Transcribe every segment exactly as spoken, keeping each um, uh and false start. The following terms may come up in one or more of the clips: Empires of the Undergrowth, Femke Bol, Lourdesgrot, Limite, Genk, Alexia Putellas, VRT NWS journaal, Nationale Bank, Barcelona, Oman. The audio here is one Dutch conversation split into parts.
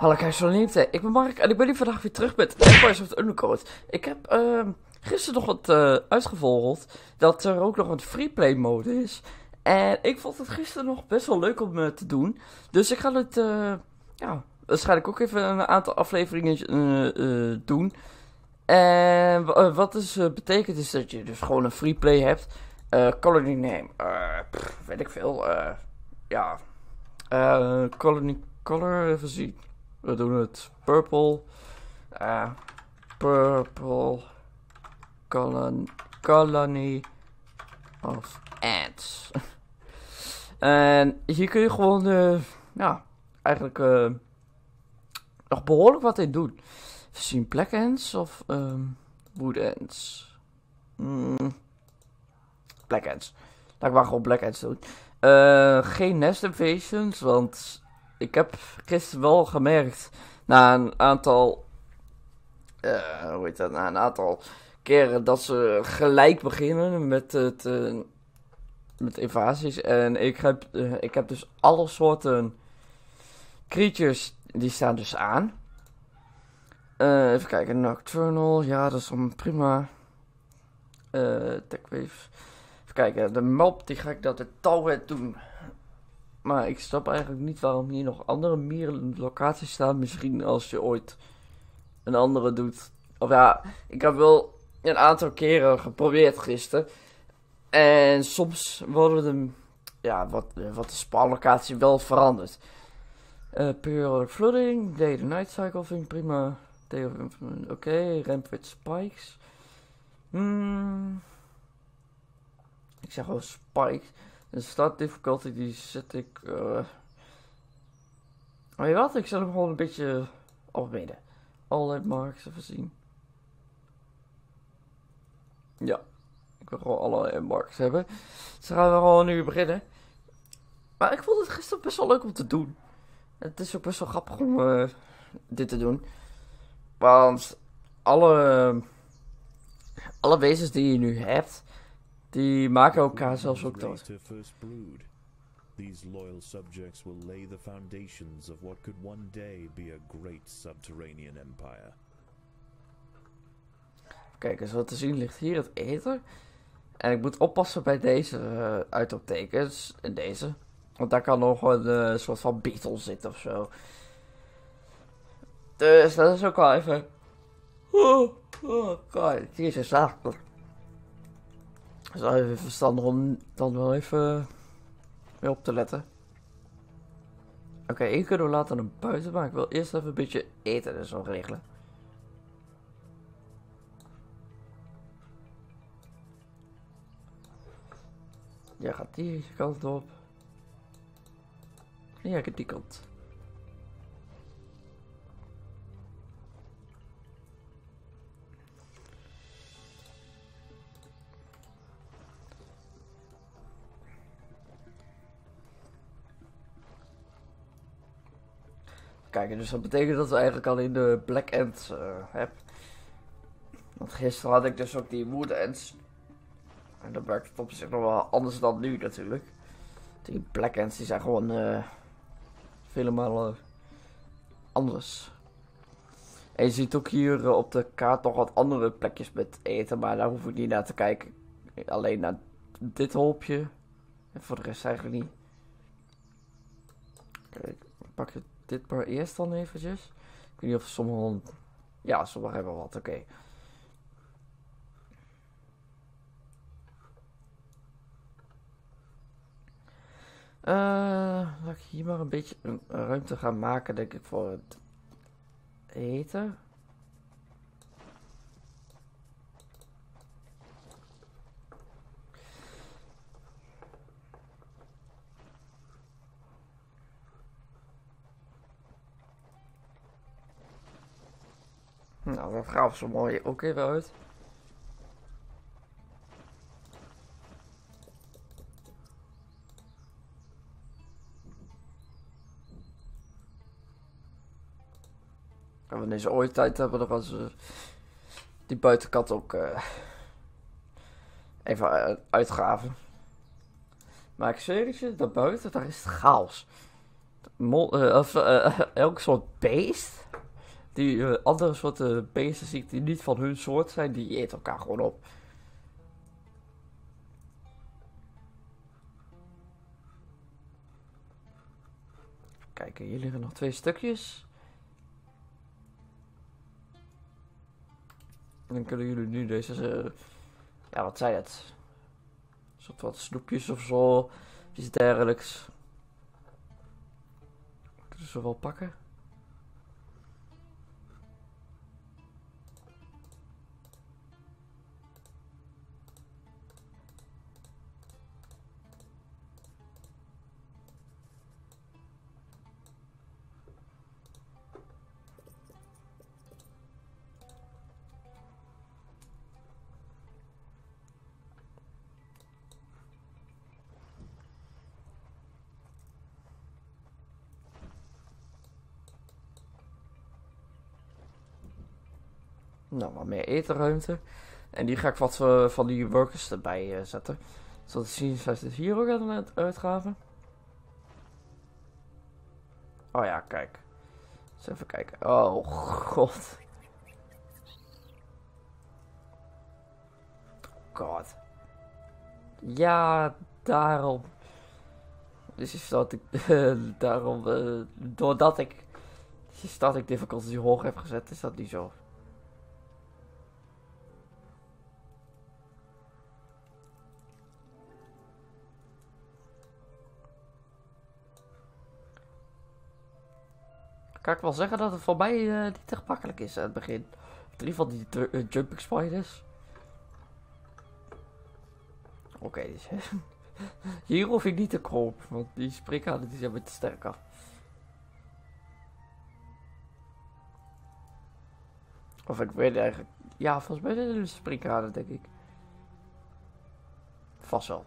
Hallo kijkers van Limite, ik ben Mark en ik ben hier vandaag weer terug met Empires of the Undergrowth. Ik heb uh, gisteren nog wat uh, uitgevogeld dat er ook nog een freeplay mode is. En ik vond het gisteren nog best wel leuk om uh, te doen. Dus ik ga het uh, ja, waarschijnlijk ook even een aantal afleveringen uh, uh, doen. En uh, wat dus uh, betekent is dat je dus gewoon een freeplay hebt. Uh, colony name, uh, pff, weet ik veel, uh, ja, uh, colony color, even zien. We doen het purple, uh, purple colon, colony of ants. En hier kun je gewoon, uh, ja, eigenlijk uh, nog behoorlijk wat in doen. Even zien, black ants of um, wood ants. Mm. Black ants. Laat ik maar gewoon black ants doen. Uh, geen nest invasions, want ik heb gisteren wel gemerkt, na een aantal, uh, hoe heet dat, na een aantal keren dat ze gelijk beginnen met, het, uh, met invasies. En ik heb, uh, ik heb dus alle soorten creatures, die staan dus aan. Uh, even kijken, Nocturnal, ja dat is dan prima. Uh, Techwave. Even kijken, de mop die ga ik dat de touwhead doen. Maar ik snap eigenlijk niet waarom hier nog andere mierenlocaties staan. Misschien als je ooit een andere doet. Of ja, ik heb wel een aantal keren geprobeerd gisteren. En soms worden de, ja, wat, wat de spawnlocatie wel veranderd. Uh, periodic flooding, day the night cycle vind ik prima. Oké, okay, ramp with spikes. Hmm. Ik zeg gewoon spikes. De start difficulty die zet ik. Uh... Weet je wat? Ik zet hem gewoon een beetje op midden. All marks even zien. Ja, ik wil gewoon alle marks hebben. Dus gaan we gewoon nu beginnen. Maar ik vond het gisteren best wel leuk om te doen. Het is ook best wel grappig om uh, dit te doen. Want alle. Uh... Alle wezens die je nu hebt, die maken elkaar zelfs ook dood. These loyal subjects will lay the foundations of what could one day be a great subterranean empire. Kijk eens, wat te zien ligt hier het ether. En ik moet oppassen bij deze uh, uitroeptekens en deze, want daar kan nog een uh, soort van beetle zitten of zo. Dus dat is ook wel even. Oh, oh god, jezus, dat is wel even verstandig om dan wel even weer op te letten. Oké, okay, één kunnen we later naar buiten, maar ik wil eerst even een beetje eten en zo regelen. Jij gaat die kant op. En jij gaat die kant. Kijk, dus dat betekent dat we eigenlijk al in de black ants uh, hebben. Want gisteren had ik dus ook die wood ants. En dat werkt het op zich nog wel anders dan nu natuurlijk. Die black ants die zijn gewoon uh, vele malen anders. En je ziet ook hier uh, op de kaart nog wat andere plekjes met eten. Maar daar hoef ik niet naar te kijken. Alleen naar dit hoopje. En voor de rest eigenlijk niet. Kijk, pak je dit maar eerst dan eventjes. Ik weet niet of sommigen... Ja, sommigen hebben wat, oké. Okay. Uh, laat ik hier maar een beetje een ruimte gaan maken, denk ik, voor het eten. Nou, dat gaf zo mooi ook even uit. En wanneer ze ooit tijd hebben, dan gaan ze die buitenkant ook uh, even uitgraven. Maar ik zweer het je, daarbuiten, daar is het chaos. mol, uh, of uh, elk soort beest. Die uh, andere soorten beesten zie ik die niet van hun soort zijn, die eten elkaar gewoon op. Kijk, hier liggen nog twee stukjes. En dan kunnen jullie nu deze, uh, ja wat zijn het? Een soort wat snoepjes of zo, iets dergelijks. Kunnen ze wel pakken? Nou, wat meer etenruimte. En die ga ik wat uh, van die workers erbij uh, zetten. Zodat te zien zijn ze hier ook aan het uitgaven. Oh ja, kijk. Eens even kijken. Oh god. God. Ja, daarom. Dus is dat ik... Euh, daarom... Euh, doordat ik... Dus dat ik difficulty hoog heb gezet, is dat niet zo. Kan ik wel zeggen dat het voor mij uh, niet te gemakkelijk is aan het begin. Drie van die uh, jumping spiders. Oké, okay, dus, hier hoef ik niet te kroop, want die springhanen die zijn me te sterk af. Of ik weet eigenlijk... Ja, volgens mij zijn er springhanen, denk ik. Vast wel.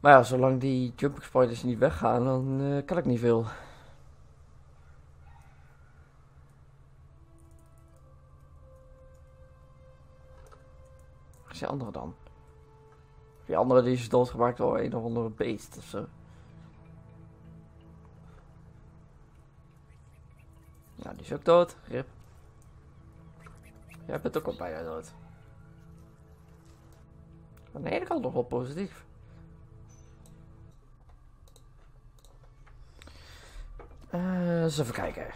Maar ja, zolang die jumping spiders niet weggaan, dan uh, kan ik niet veel. Waar is die andere dan? Die andere die is doodgemaakt door een of andere beest ofzo. Nou, die is ook dood. Rip. Jij bent ook al bijna dood. Aan de ene kant nog wel positief. Uh, eens even kijken.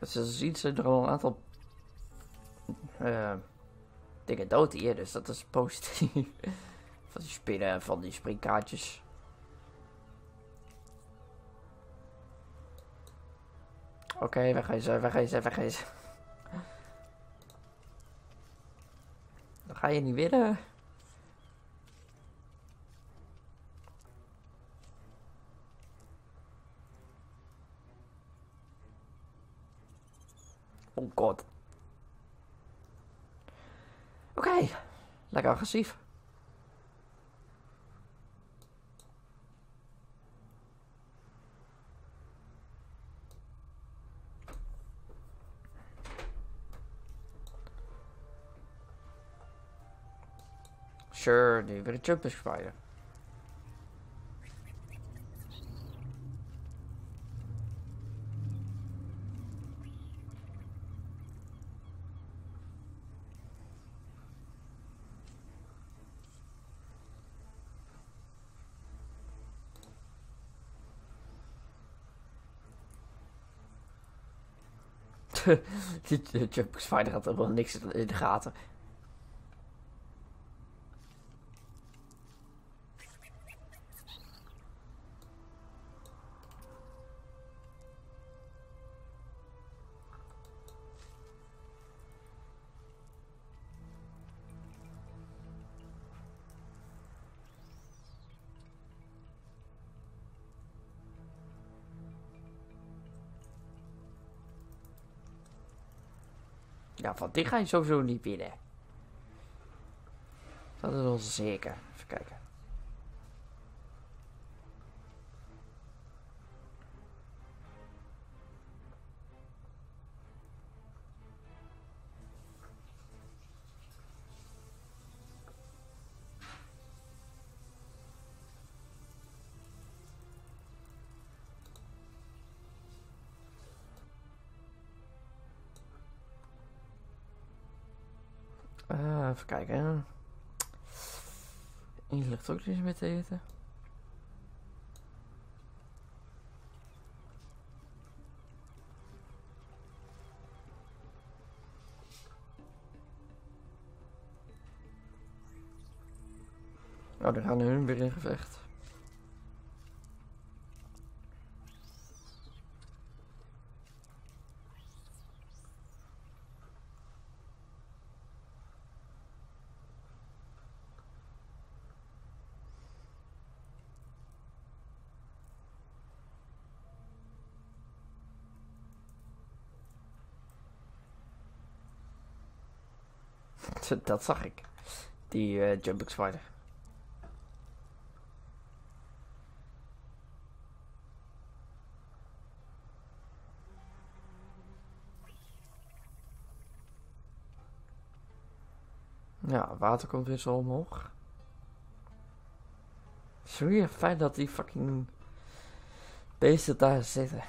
Als je ziet zijn er al een aantal uh, dingen dood hier, dus dat is positief. Van die spinnen en van die springkaartjes. Oké, okay, wegwezen, wegwezen, wegwezen. Dan ga je niet winnen. Oh god. Oké, okay. Lekker agressief. Sure, nu weer een jump is spijden. Die jumping spider had helemaal niks in de gaten. Ja, van die ga je sowieso niet binnen. Dat is ons zeker. Even kijken. Uh, even kijken. Eentje ligt ook dus met te eten. Nou, dan gaan hun weer in gevecht. Dat zag ik. Die uh, Jumping Spider. Ja, water komt weer zo omhoog. Het is weer fijn dat die fucking beesten daar zitten.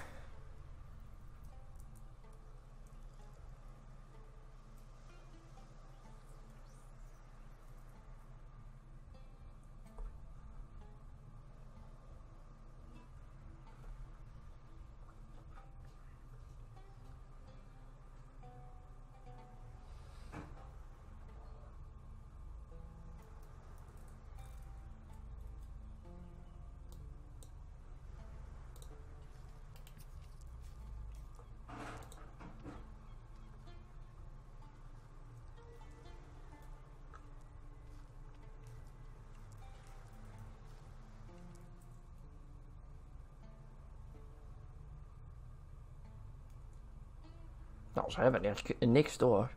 Nou, ze hebben er niks door.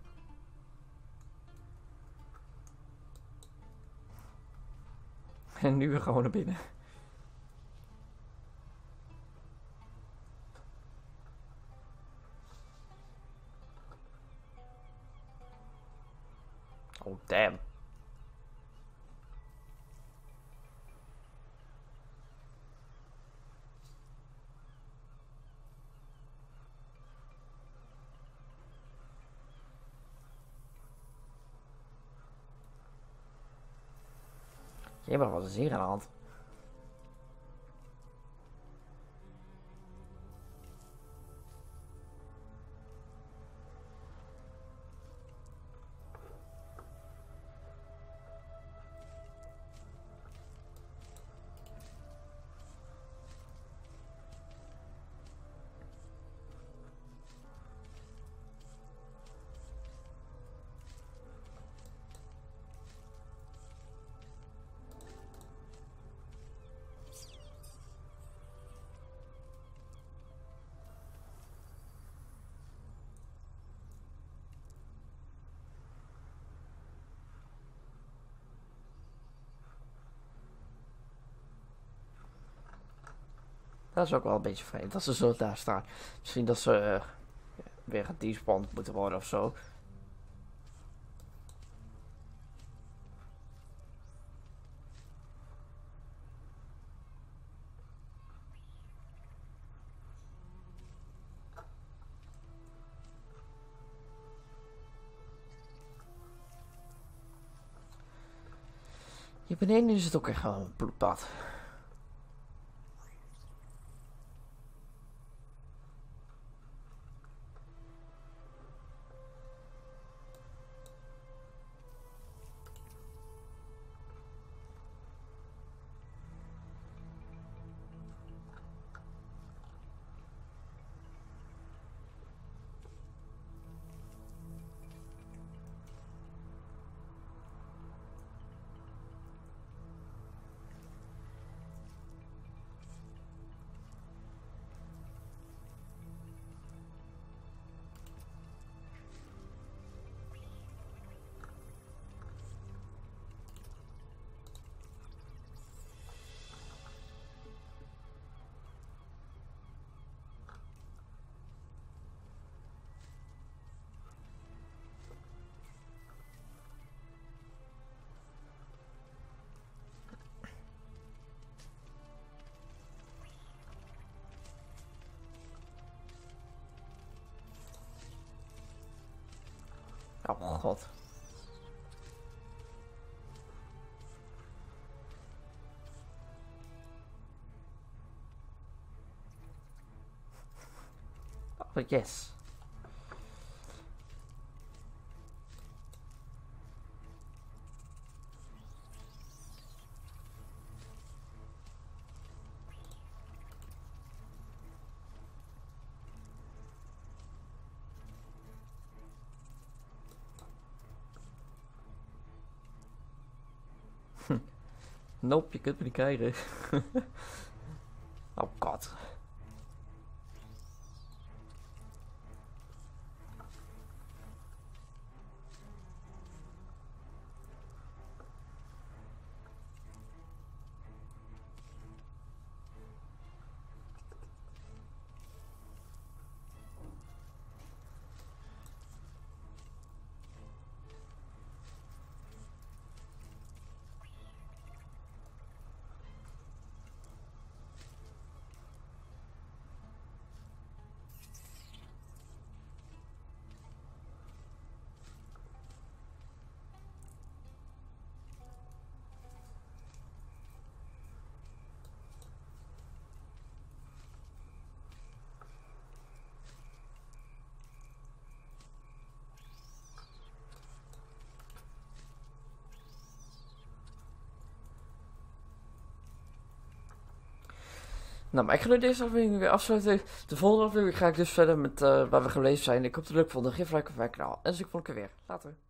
En nu weer gewoon naar binnen. Oh, damn. Ja, maar wat is hier aan de hand? Dat is ook wel een beetje vreemd dat ze zo daar staan. Misschien dat ze uh, weer gedespawnd moeten worden of zo. Hier beneden is het ook echt gewoon een bloedbad. Oh god. but yes. Nope, je kunt me niet krijgen. Oh god. Nou, maar ik ga nu deze aflevering weer afsluiten. De volgende aflevering ga ik dus verder met uh, waar we gebleven zijn. Ik hoop dat het leuk vond. Geef een like of een kanaal. En dus ik volgende keer weer. Later.